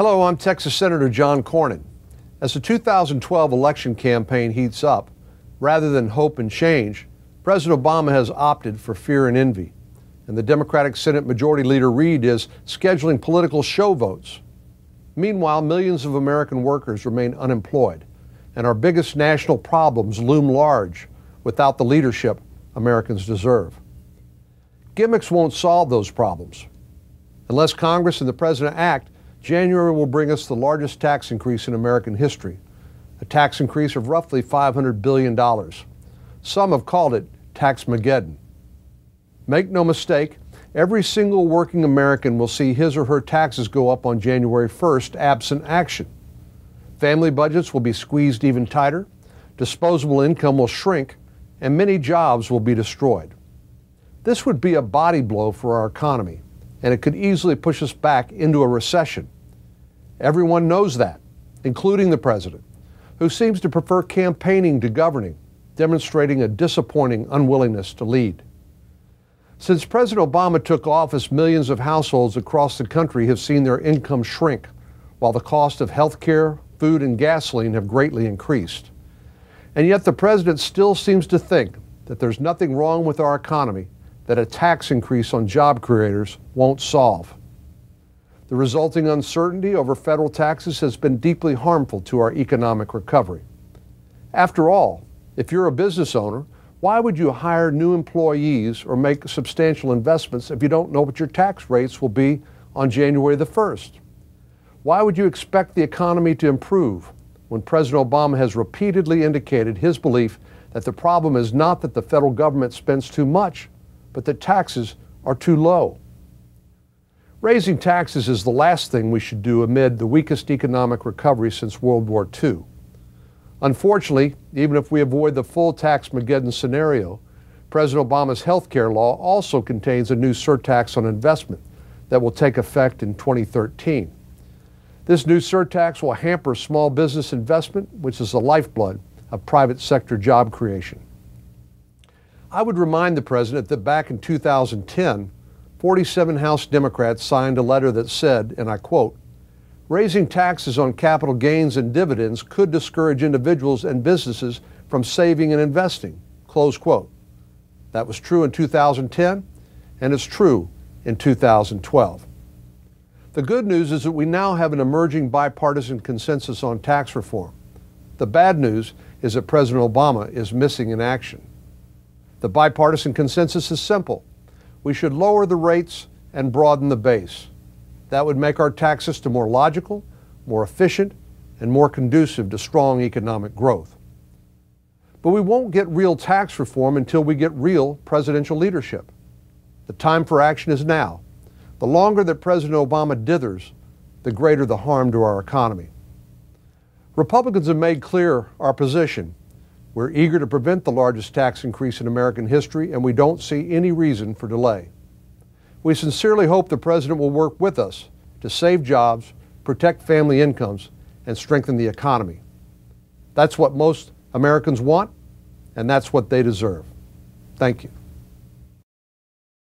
Hello, I'm Texas Senator John Cornyn. As the 2012 election campaign heats up, rather than hope and change, President Obama has opted for fear and envy, and the Democratic Senate Majority Leader Reid is scheduling political show votes. Meanwhile, millions of American workers remain unemployed, and our biggest national problems loom large without the leadership Americans deserve. Gimmicks won't solve those problems. Unless Congress and the President act, January will bring us the largest tax increase in American history, a tax increase of roughly $500 billion. Some have called it Taxmageddon. Make no mistake, every single working American will see his or her taxes go up on January 1st, absent action. Family budgets will be squeezed even tighter, disposable income will shrink, and many jobs will be destroyed. This would be a body blow for our economy, and it could easily push us back into a recession. Everyone knows that, including the president, who seems to prefer campaigning to governing, demonstrating a disappointing unwillingness to lead. Since President Obama took office, millions of households across the country have seen their income shrink, while the cost of health care, food, and gasoline have greatly increased. And yet the president still seems to think that there's nothing wrong with our economy that a tax increase on job creators won't solve. The resulting uncertainty over federal taxes has been deeply harmful to our economic recovery. After all, if you're a business owner, why would you hire new employees or make substantial investments if you don't know what your tax rates will be on January the 1st? Why would you expect the economy to improve when President Obama has repeatedly indicated his belief that the problem is not that the federal government spends too much, but the taxes are too low? Raising taxes is the last thing we should do amid the weakest economic recovery since World War II. Unfortunately, even if we avoid the full Taxmageddon scenario, President Obama's health care law also contains a new surtax on investment that will take effect in 2013. This new surtax will hamper small business investment, which is the lifeblood of private sector job creation. I would remind the president that back in 2010, 47 House Democrats signed a letter that said, and I quote, "Raising taxes on capital gains and dividends could discourage individuals and businesses from saving and investing," close quote. That was true in 2010, and it's true in 2012. The good news is that we now have an emerging bipartisan consensus on tax reform. The bad news is that President Obama is missing in action. The bipartisan consensus is simple. We should lower the rates and broaden the base. That would make our tax system more logical, more efficient, and more conducive to strong economic growth. But we won't get real tax reform until we get real presidential leadership. The time for action is now. The longer that President Obama dithers, the greater the harm to our economy. Republicans have made clear our position. We're eager to prevent the largest tax increase in American history, and we don't see any reason for delay. We sincerely hope the president will work with us to save jobs, protect family incomes, and strengthen the economy. That's what most Americans want, and that's what they deserve. Thank you.